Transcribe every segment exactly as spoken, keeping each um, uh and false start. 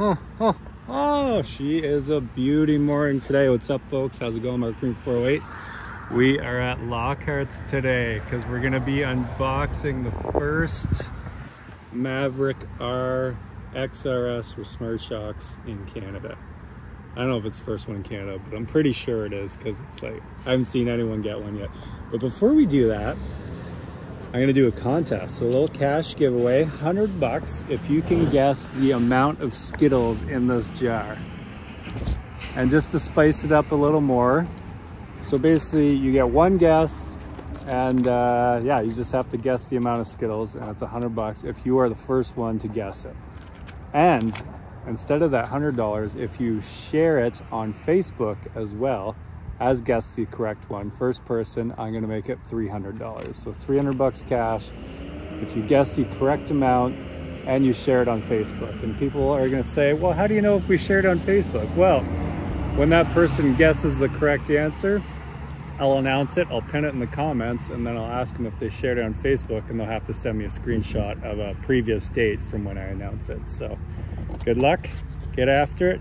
oh, oh, oh, she is a beauty morning today. What's up, folks? How's it going? Mark Freeman four oh eight. We are at Lockhart's today because we're going to be unboxing the first Maverick R X R S with smart shocks in Canada. I don't know if it's the first one in Canada, but I'm pretty sure it is because it's like, I haven't seen anyone get one yet. But before we do that, I'm going to do a contest. So a little cash giveaway, one hundred bucks if you can guess the amount of Skittles in this jar. And just to spice it up a little more, so basically you get one guess and uh, yeah, you just have to guess the amount of Skittles, and it's one hundred bucks if you are the first one to guess it. And instead of that one hundred dollars, if you share it on Facebook as well as guess the correct one, first person, I'm gonna make it three hundred dollars. So three hundred bucks cash if you guess the correct amount and you share it on Facebook. And people are gonna say, well, how do you know if we shared on Facebook? Well, when that person guesses the correct answer, I'll announce it, I'll pin it in the comments, and then I'll ask them if they shared it on Facebook, and they'll have to send me a screenshot of a previous date from when I announce it. So good luck, get after it.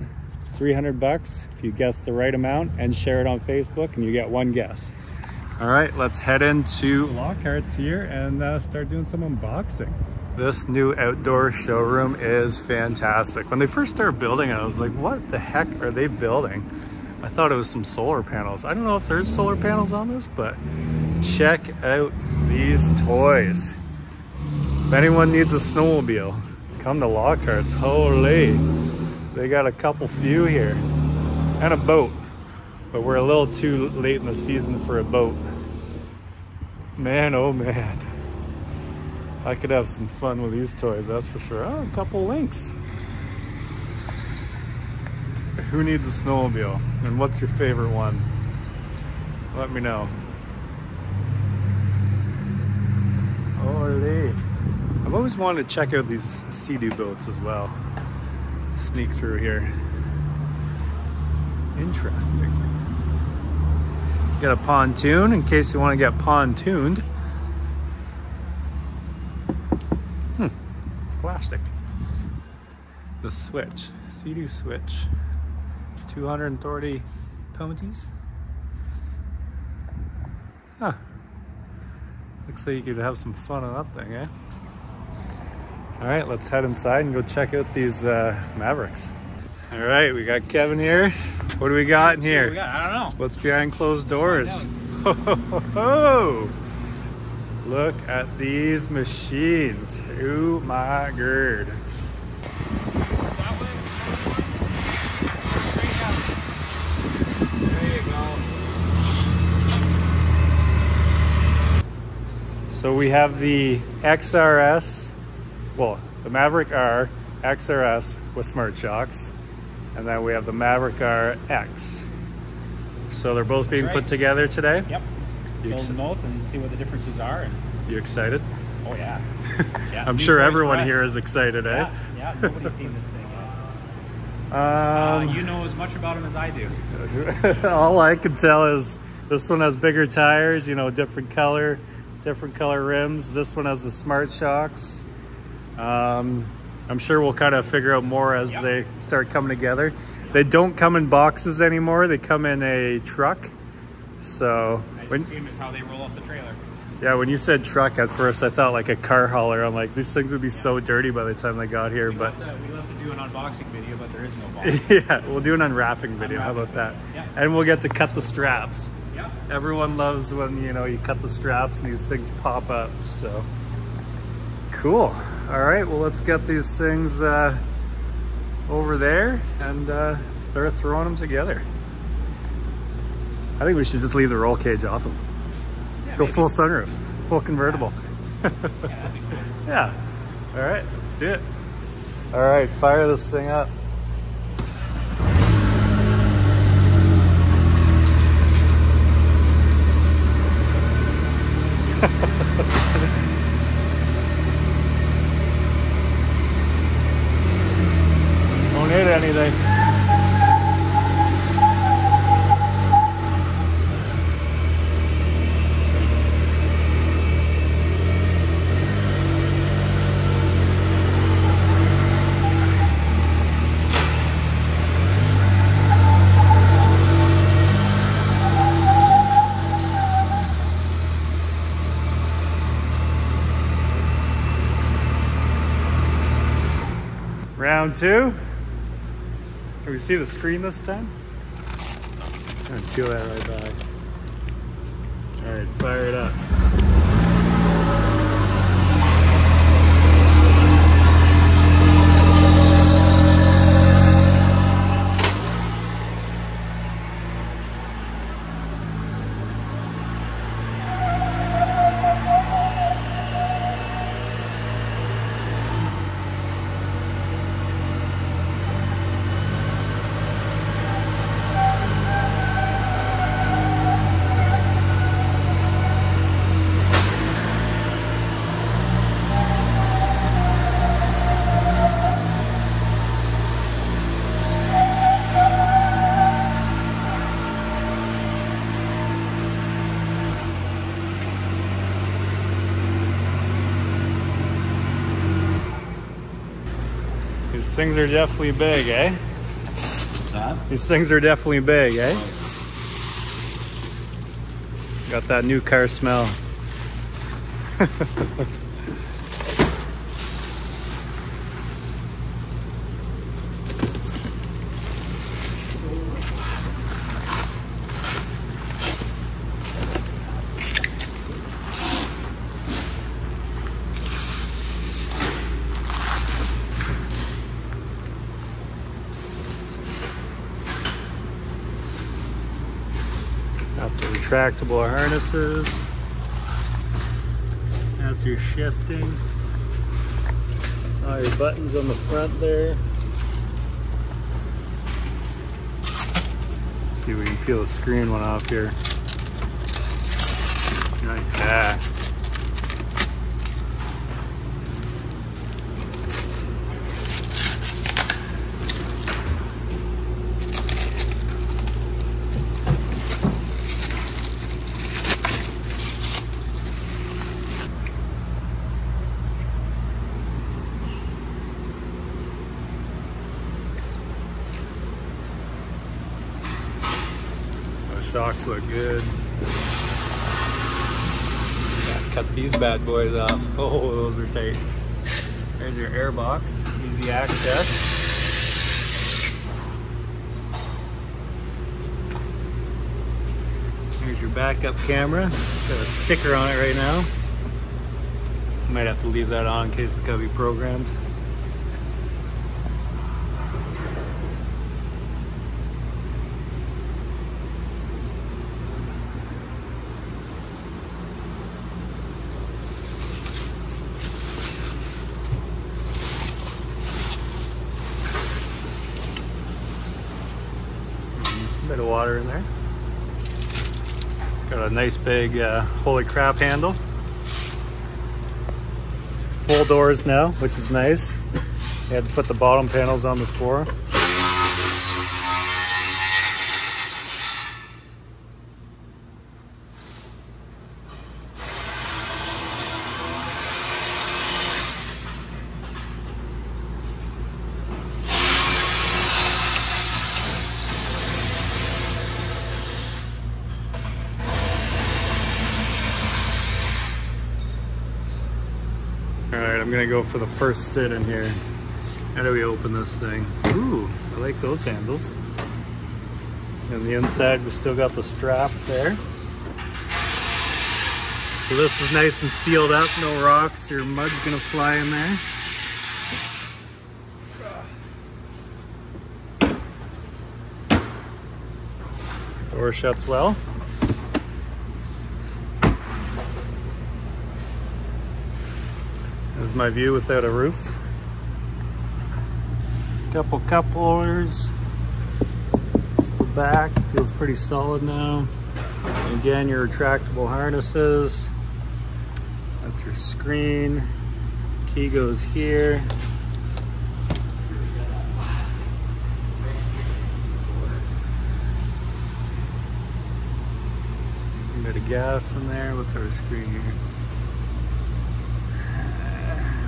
three hundred bucks if you guess the right amount and share it on Facebook, and you get one guess. All right, let's head into Lockhart's here and uh, start doing some unboxing. This new outdoor showroom is fantastic. When they first started building it, I was like, what the heck are they building? I thought it was some solar panels. I don't know if there's solar panels on this, but check out these toys. If anyone needs a snowmobile, come to Lockhart's. Holy. They got a couple few here and a boat, but we're a little too late in the season for a boat. Man, oh man, I could have some fun with these toys, that's for sure. Oh, a couple links. Who needs a snowmobile, and what's your favorite one? Let me know. Holy. I've always wanted to check out these Sea-Doo boats as well. Sneak through here. Interesting. Got a pontoon in case you want to get pontooned. Hmm. Plastic. The switch. Sea-Doo switch. two hundred thirty penalties. Huh. Looks like you could have some fun on that thing, eh? All right, let's head inside and go check out these uh, Mavericks. All right, we got Kevin here. What do we got in here? What we got? I don't know. What's behind closed doors? Ho, ho, ho, ho. Look at these machines. Oh my god. So we have the X R S. Well, the Maverick R X R S with smart shocks, and then we have the Maverick R X. So they're both That's being right. put together today? Yep. You Build them both and see what the differences are. And you excited? Oh yeah. yeah I'm sure everyone here is excited, yeah, eh? Yeah, nobody's seen this thing yet. Um, uh, you know as much about them as I do. All I can tell is this one has bigger tires, you know, different color, different color rims. This one has the smart shocks. Um, I'm sure we'll kind of figure out more as yep. they start coming together. Yep. They don't come in boxes anymore. They come in a truck. So when, is how they roll off the trailer. Yeah, when you said truck at first, I thought like a car hauler. I'm like, these things would be yeah. so dirty by the time they got here. We but love to, we love to do an unboxing video, but there is no box. Yeah, we'll do an unwrapping video. Unwrapping. How about that? Yep. And we'll get to cut the straps. Yep. Everyone loves when, you know, you cut the straps and these things pop up. So cool. All right, well, let's get these things uh, over there and uh, start throwing them together. I think we should just leave the roll cage off them. Yeah, Go maybe. full sunroof, full convertible. Yeah. Yeah, cool. yeah, all right, let's do it. All right, fire this thing up. Hit anything. round two. Can we see the screen this time? I'm gonna peel that right back. All right, fire it up. These things are definitely big, eh? What's that? These things are definitely big, eh? Got that new car smell. Retractable harnesses. That's your shifting. All your buttons on the front there. Let's see if we can peel the screen one off here. Like that. Shocks look good. Gotta cut these bad boys off. Oh, those are tight. There's your air box, easy access. Here's your backup camera. Got a sticker on it right now. Might have to leave that on in case it's gotta be programmed. Bit of water in there. Got a nice big uh, holy crap handle. Full doors now, which is nice. You had to put the bottom panels on before. Alright, I'm gonna go for the first sit in here. How do we open this thing? Ooh, I like those handles. And the inside, we still got the strap there. So this is nice and sealed up, no rocks. Your mud's gonna fly in there. Door shuts well. This is my view without a roof. Couple cup holders. It's the back, feels pretty solid now. And again, your retractable harnesses. That's your screen. Key goes here. A bit of gas in there. What's our screen here?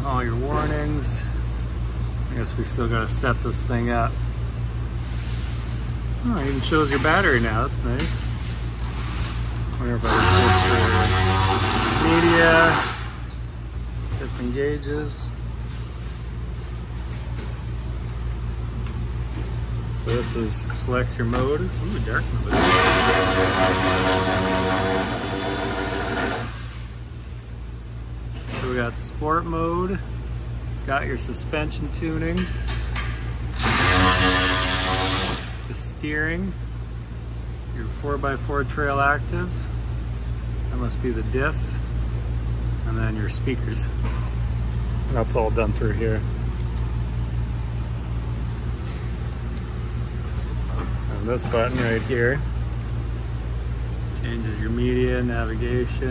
All your warnings. I guess we still gotta set this thing up. Oh, it even shows your battery now, that's nice. I wonder if I can switch your media, different gauges. So this is selects your mode. Ooh, dark mode. So we got sport mode, got your suspension tuning, the steering, your four by four trail active, that must be the diff, and then your speakers. That's all done through here. And this button right here changes your media, navigation.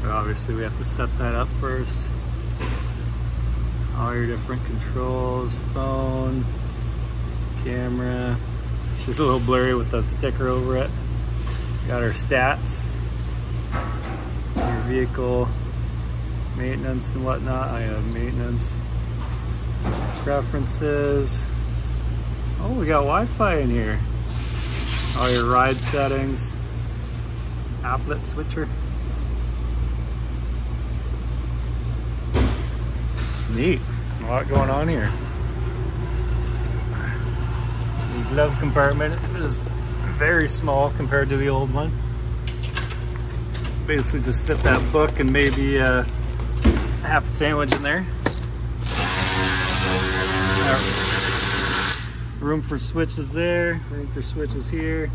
But obviously we have to set that up first. All your different controls, phone, camera. She's a little blurry with that sticker over it. Got our stats, your vehicle, maintenance and whatnot. I have maintenance preferences. Oh, we got Wi-Fi in here. All your ride settings, applet switcher. Neat, a lot going on here. The glove compartment is very small compared to the old one. Basically just fit that book and maybe uh, half a sandwich in there. Room for switches there, room for switches here.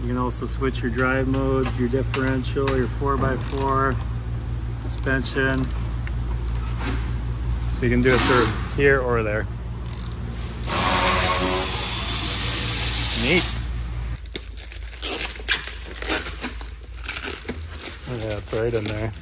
You can also switch your drive modes, your differential, your four by four, suspension. So you can do it through here or there. Neat. Yeah, it's right in there.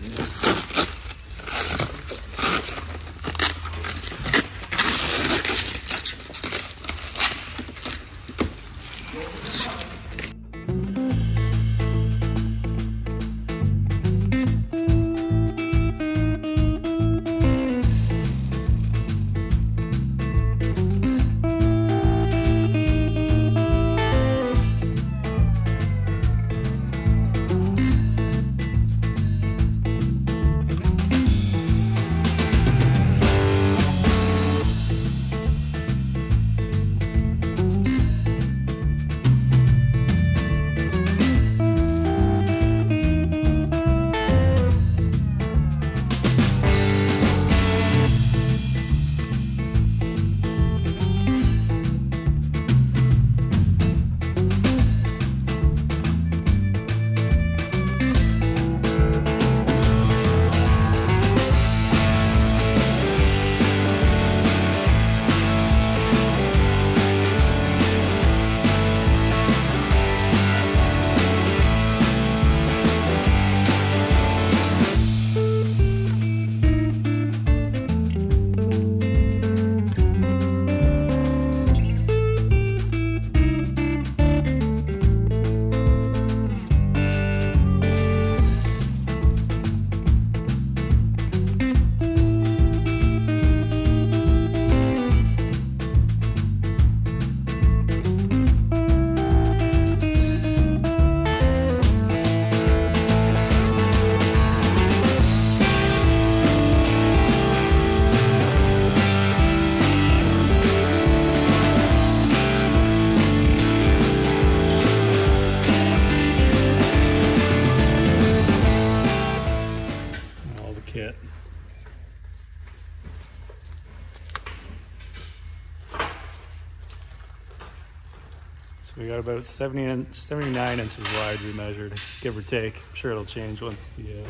We got about seventy-nine inches wide we measured, give or take. I'm sure it'll change once the, uh,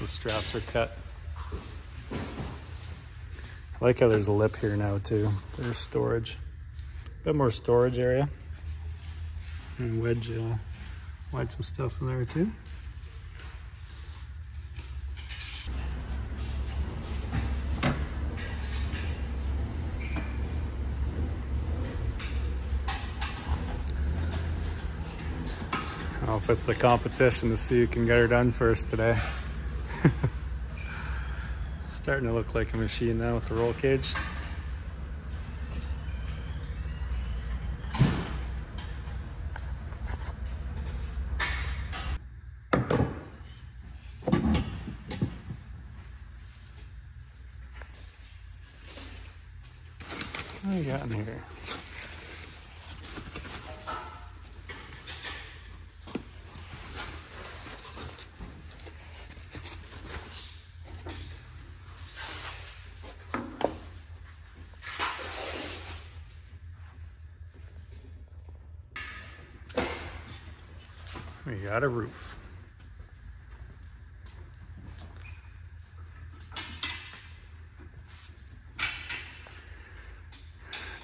the straps are cut. I like how there's a lip here now too. There's storage, a bit more storage area. And wedge, uh, wedge some stuff in there too. I'll fit the competition to see who can get her done first today. Starting to look like a machine now with the roll cage. we got in here? We got a roof.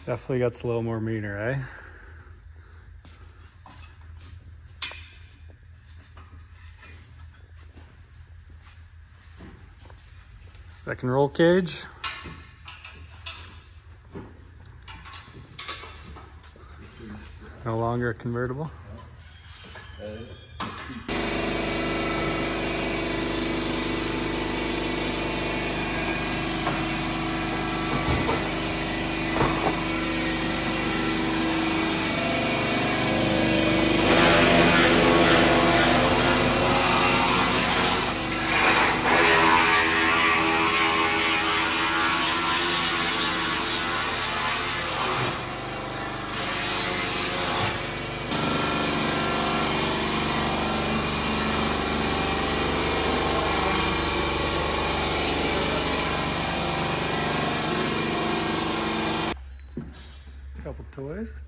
Definitely got a little more meter, eh? Second roll cage. No longer a convertible. Couple toys.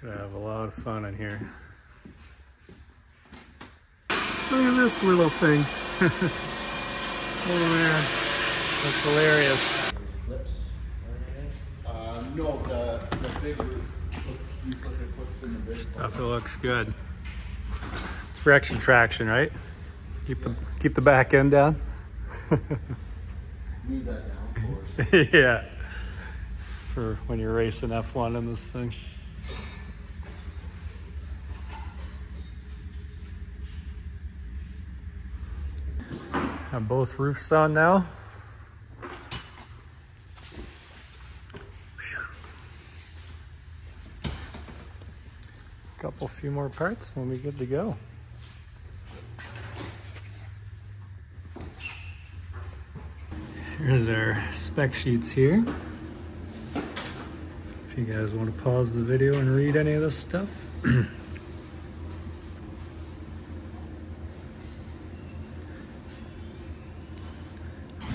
Gonna have a lot of fun in here. Look at this little thing. Over there. That's hilarious. Flips or uh, no, the, the big roof looks, looks, looks in the big stuff. It looks good. It's for extra traction, right? Keep the, keep the back end down. Need that down, of course. Yeah. For when you're racing F one in this thing. Have both roofs on now. Whew. Couple few more parts and we'll be good to go. Here's our spec sheets here. If you guys want to pause the video and read any of this stuff.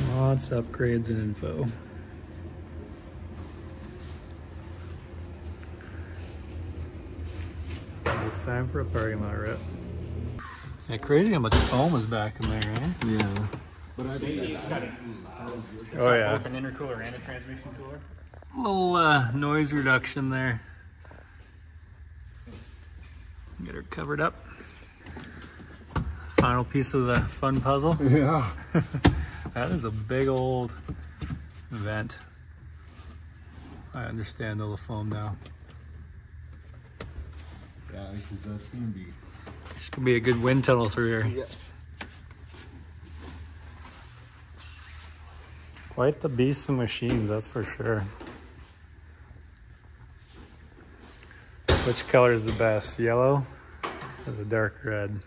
Mods, upgrades, and info. It's time for a parking lot rip. Yeah, crazy how much foam is back in there, right? Yeah. But I think it's got a, it's oh, yeah. both an intercooler and a transmission cooler. A little uh, noise reduction there. Get her covered up. Final piece of the fun puzzle. Yeah. That is a big old vent. I understand all the foam now. Yeah, because that's going to be... It's going to be a good wind tunnel through here. Yes. Quite the beast of machines, that's for sure. Which color is the best, yellow or the dark red?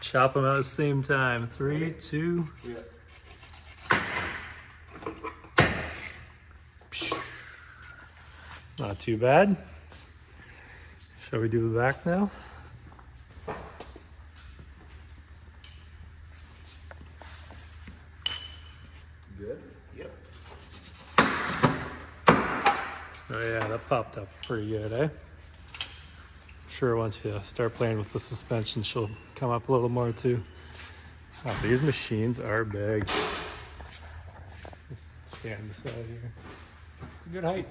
Chop them out at the same time. Three, two. Yeah. Not too bad. Shall we do the back now? Oh yeah, that popped up pretty good, eh? I'm sure once you start playing with the suspension, she'll come up a little more too. Oh, these machines are big. Just stand beside here. Good height.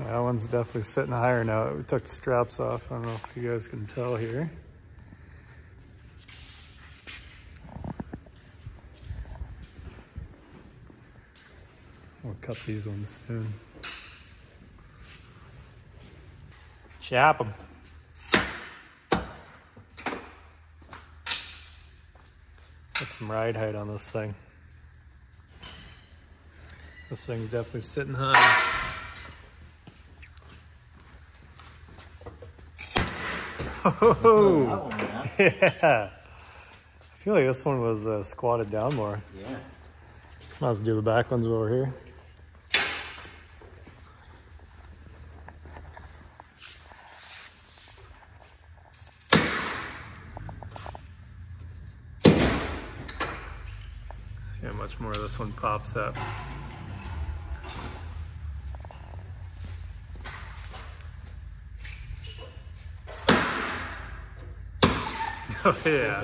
That one's definitely sitting higher now. We took the straps off. I don't know if you guys can tell here. We'll cut these ones soon. Chop them. Got some ride height on this thing. This thing's definitely sitting high. Oh, that one, yeah. I feel like this one was uh, squatted down more. Yeah. Let's do the back ones over here. See how much more this one pops up. Oh, yeah.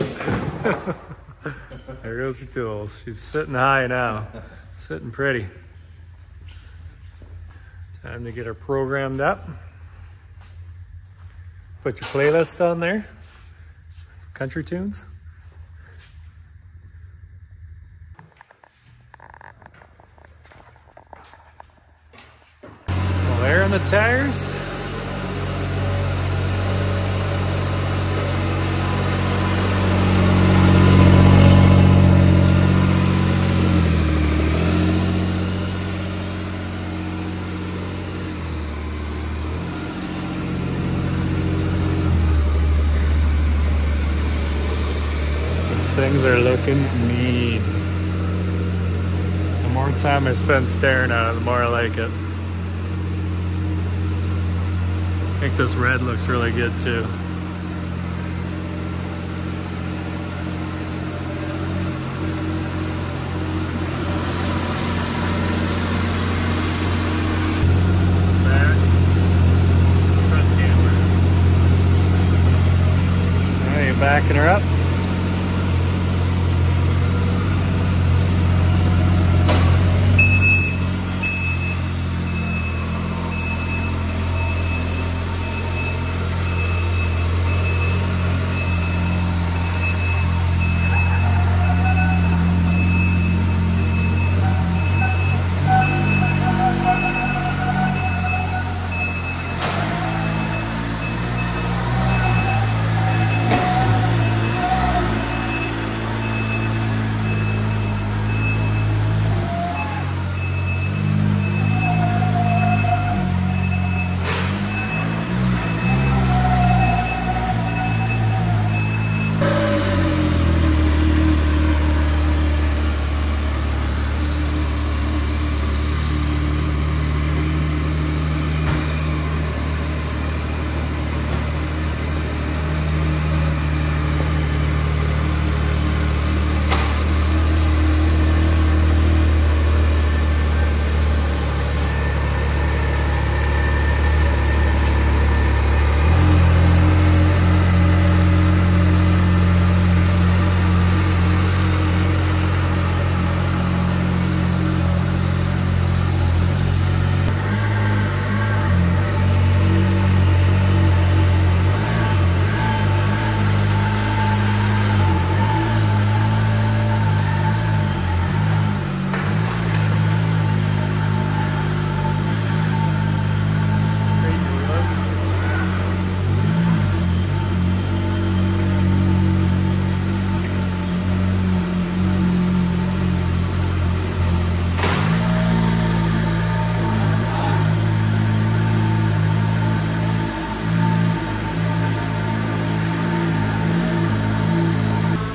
There goes her tools. She's sitting high now. Sitting pretty. Time to get her programmed up. Put your playlist on there. Some country tunes. Well, air on the tires. Things are looking mean. The more time I spend staring at it, the more I like it. I think this red looks really good too. Back. Front camera. Now you're backing her up.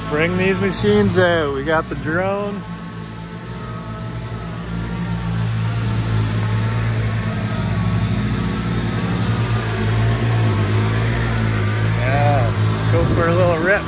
Bring these machines out. We got the drone. Yes, go for a little rip.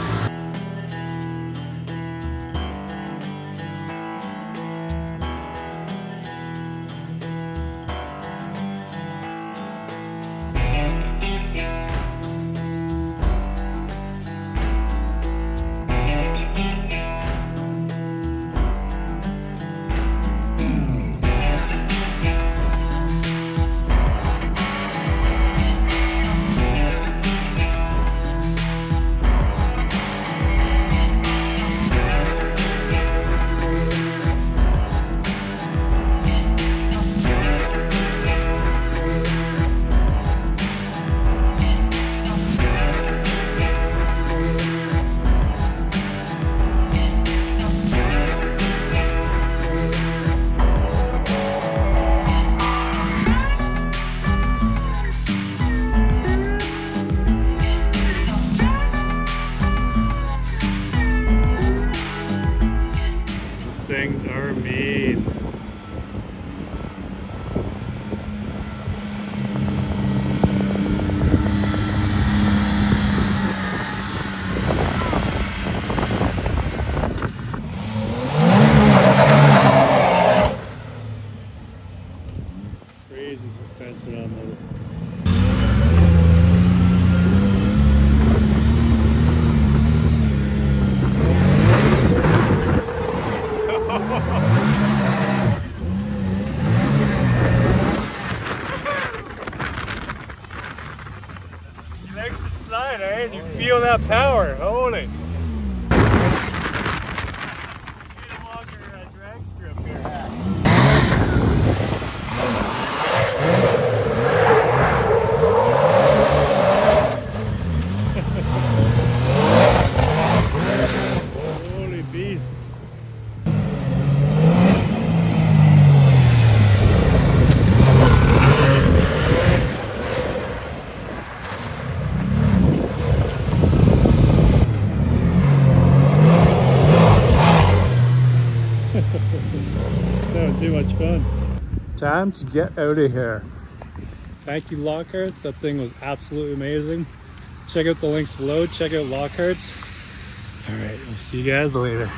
got power. I own it. Too much fun. Time to get out of here. Thank you, Lockhart's. That thing was absolutely amazing. Check out the links below. Check out Lockhart's. All right, we'll see you guys later.